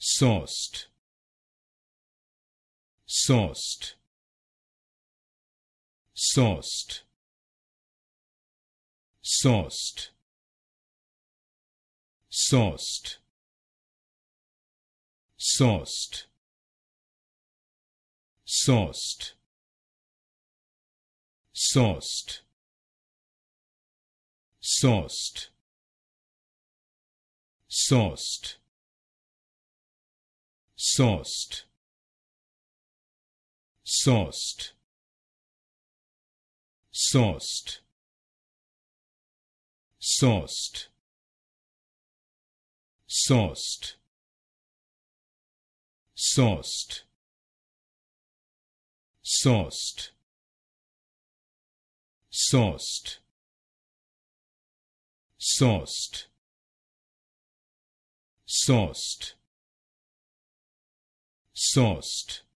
Sauced, sauced, sauced, sauced, sauced, sauced, sauced, sauced, sauced, sauced, sauced, sauced, sauced, sauced, sauced, sauced, sauced, sauced, sauced, sauced, sauced.